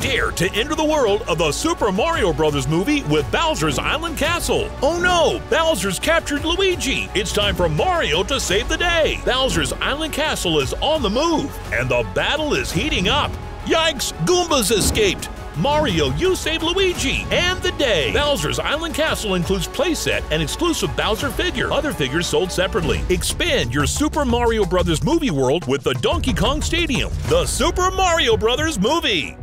dare to enter the world of the Super Mario Bros. Movie with Bowser's Island Castle. Oh no, Bowser's captured Luigi. It's time for Mario to save the day. Bowser's Island Castle is on the move, and the battle is heating up. Yikes, Goomba's escaped. Mario, you save Luigi and the day. Bowser's Island Castle includes playset and exclusive Bowser figure. Other figures sold separately. Expand your Super Mario Bros. Movie world with the Donkey Kong Stadium, the Super Mario Bros. Movie.